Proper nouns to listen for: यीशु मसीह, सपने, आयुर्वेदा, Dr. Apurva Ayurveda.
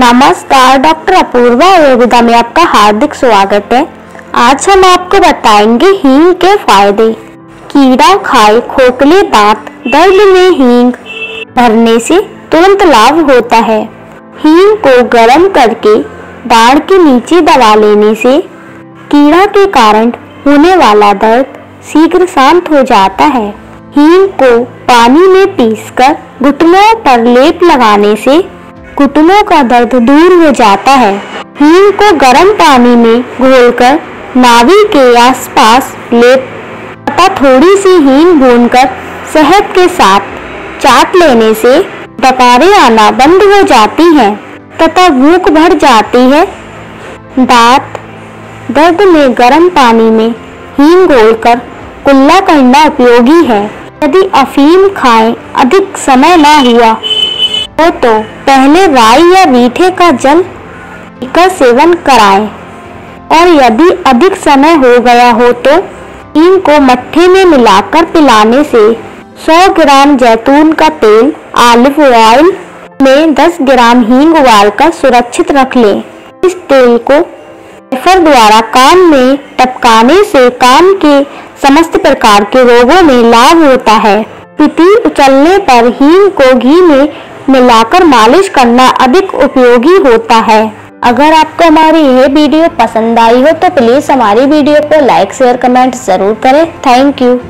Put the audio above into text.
नमस्कार, डॉक्टर अपूर्वा आयुर्वेदा में आपका हार्दिक स्वागत है। आज हम आपको बताएंगे हींग के फायदे। कीड़ा खाए खोखले दांत दर्द में हींग भरने से तुरंत लाभ होता है। हींग को गर्म करके दाढ़ के नीचे दबा लेने से कीड़ा के कारण होने वाला दर्द शीघ्र शांत हो जाता है। हींग को पानी में पीसकर घुटनों पर लेप लगाने से घुटनों का दर्द दूर हो जाता है। हींग को गर्म पानी में घोलकर नाभि के आसपास लेप तथा थोड़ी सी हींग भूनकर शहद के साथ चाट लेने से डकारें आना बंद हो जाती हैं तथा भूख बढ़ जाती है। दांत दर्द में गर्म पानी में हींग घोलकर कुल्ला करना उपयोगी है। यदि अफीम खाएं अधिक समय ना हुआ हो तो पहले राई या मीठे का जल का सेवन कराएं और यदि अधिक समय हो गया हो तो हींग को मट्ठे में मिलाकर पिलाने से 100 ग्राम जैतून का तेल ऑलिव ऑयल में 10 ग्राम हींग उबालकर सुरक्षित रख लें। इस तेल को रेफर द्वारा कान में टपकाने से कान के समस्त प्रकार के रोगों में लाभ होता है। पीपी उछलने पर हींग को घी में मिलाकर मालिश करना अधिक उपयोगी होता है। अगर आपको हमारी यह वीडियो पसंद आई हो तो प्लीज हमारी वीडियो को लाइक शेयर कमेंट जरूर करें। Thank you.